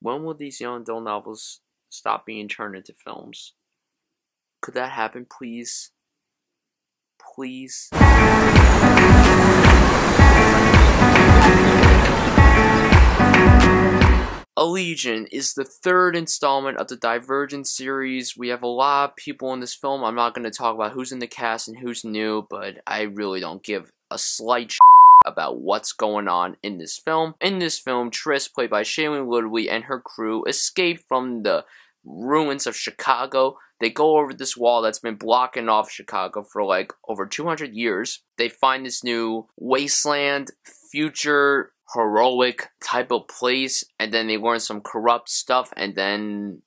When will these young adult novels stop being turned into films? Could that happen, please? Please? Allegiant is the third installment of the Divergent series. We have a lot of people in this film. I'm not going to talk about who's in the cast and who's new, but I really don't give a slight shit about what's going on in this film. In this film, Triss, played by Shailene Woodley, and her crew escape from the ruins of Chicago. They go over this wall that's been blocking off Chicago for like over 200 years. They find this new wasteland, future, heroic type of place, and then they learn some corrupt stuff, and then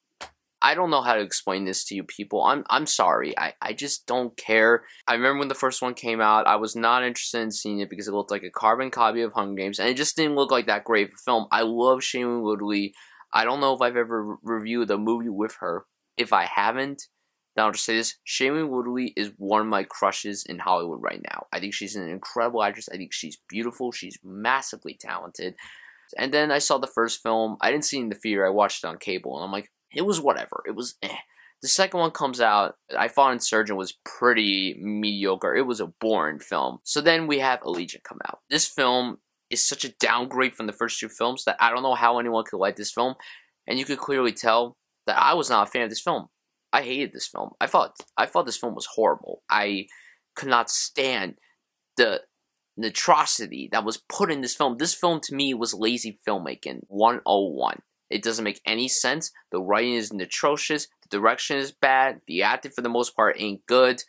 I don't know how to explain this to you people. I'm sorry. I just don't care. I remember when the first one came out, I was not interested in seeing it because it looked like a carbon copy of Hunger Games, and it just didn't look like that great of a film. I love Shailene Woodley. I don't know if I've ever reviewed a movie with her. If I haven't, then I'll just say this. Shailene Woodley is one of my crushes in Hollywood right now. I think she's an incredible actress. I think she's beautiful. She's massively talented. And then I saw the first film. I didn't see it in the theater. I watched it on cable, and I'm like, it was whatever. It was eh. The second one comes out. I thought Insurgent was pretty mediocre. It was a boring film. So then we have Allegiant come out. This film is such a downgrade from the first two films that I don't know how anyone could like this film. And you could clearly tell that I was not a fan of this film. I hated this film. I thought this film was horrible. I could not stand the atrocity that was put in this film. This film to me was lazy filmmaking 101. It doesn't make any sense. The writing is atrocious. The direction is bad. The acting, for the most part, ain't good.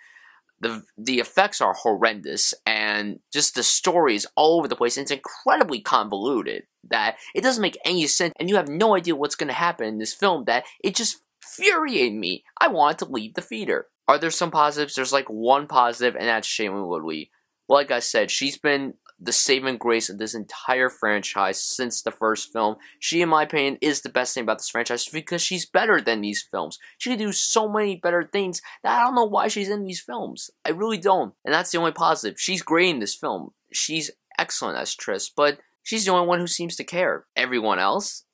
The effects are horrendous, and just the story is all over the place. And it's incredibly convoluted that it doesn't make any sense, and you have no idea what's going to happen in this film. That it just infuriated me. I wanted to leave the theater. Are there some positives? There's like one positive, and that's Shailene Woodley. Like I said, she's been the saving grace of this entire franchise since the first film. She, in my opinion, is the best thing about this franchise because she's better than these films. She can do so many better things that I don't know why she's in these films. I really don't. And that's the only positive. She's great in this film. She's excellent as Triss, but she's the only one who seems to care. Everyone else,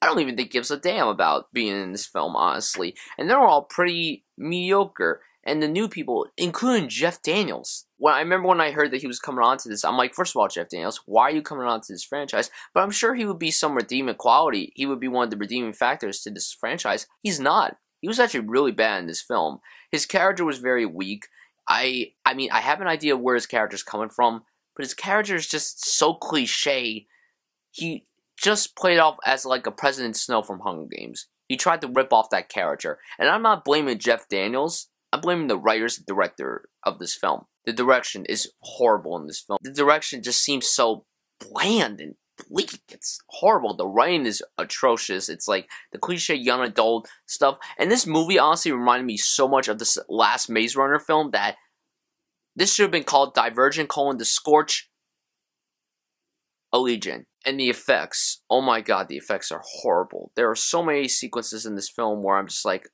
I don't even think gives a damn about being in this film, honestly. And they're all pretty mediocre. And the new people, including Jeff Daniels. Well, I remember when I heard that he was coming on to this, I'm like, first of all, Jeff Daniels, why are you coming on to this franchise? But I'm sure he would be some redeeming quality. He would be one of the redeeming factors to this franchise. He's not. He was actually really bad in this film. His character was very weak. I mean, I have an idea where his character's coming from, but his character is just so cliche. He just played off as like a President Snow from Hunger Games. He tried to rip off that character. And I'm not blaming Jeff Daniels. I'm blaming the writers and director of this film. The direction is horrible in this film. The direction just seems so bland and bleak. It's horrible. The writing is atrocious. It's like the cliche young adult stuff. And this movie honestly reminded me so much of this last Maze Runner film that this should have been called Divergent: The Scorch Allegiant. And the effects. Oh my god, the effects are horrible. There are so many sequences in this film where I'm just like,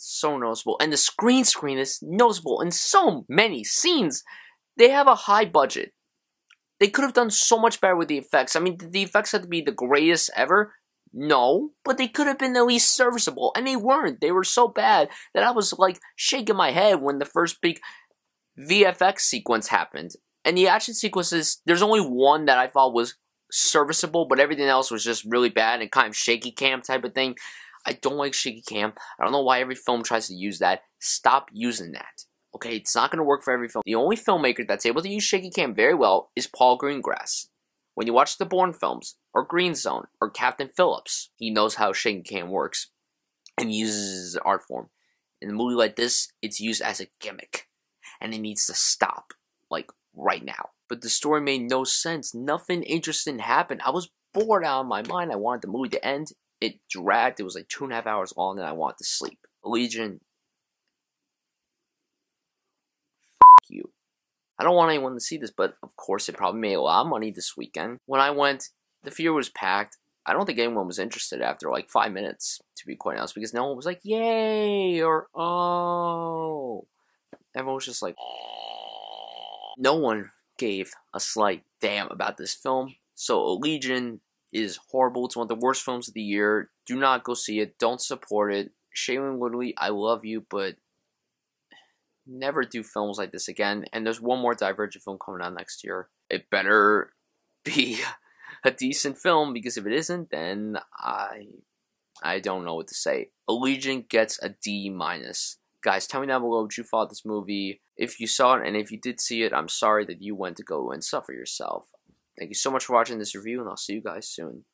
so noticeable, and the screen is noticeable in so many scenes. They have a high budget. They could have done so much better with the effects. I mean, did the effects have to be the greatest ever? No, but they could have been at least serviceable, and they weren't. They were so bad that I was like shaking my head when the first big VFX sequence happened. And the action sequences, there's only one that I thought was serviceable, but everything else was just really bad and kind of shaky cam type of thing. I don't like shaky cam. I don't know why every film tries to use that. Stop using that. Okay, it's not going to work for every film. The only filmmaker that's able to use shaky cam very well is Paul Greengrass. When you watch the Bourne films, or Green Zone, or Captain Phillips, he knows how shaky cam works and uses it as an art form. In a movie like this, it's used as a gimmick, and it needs to stop, like, right now. But the story made no sense. Nothing interesting happened. I was bored out of my mind. I wanted the movie to end. It dragged. It was like 2.5 hours long, and I wanted to sleep. Allegiant, f*** you. I don't want anyone to see this, but of course it probably made a lot of money this weekend. When I went, the theater was packed. I don't think anyone was interested after like 5 minutes, to be quite honest, because no one was like, yay, or oh. Everyone was just like, oh. No one gave a slight damn about this film, so Allegiant It is horrible. It's one of the worst films of the year. Do not go see it. Don't support it. Shailene Woodley, I love you, but never do films like this again. And there's one more Divergent film coming out next year. It better be a decent film, because if it isn't, then I don't know what to say. Allegiant gets a D-. Guys, tell me down below what you thought of this movie. If you saw it, and if you did see it, I'm sorry that you went to go and suffer yourself. Thank you so much for watching this review, and I'll see you guys soon.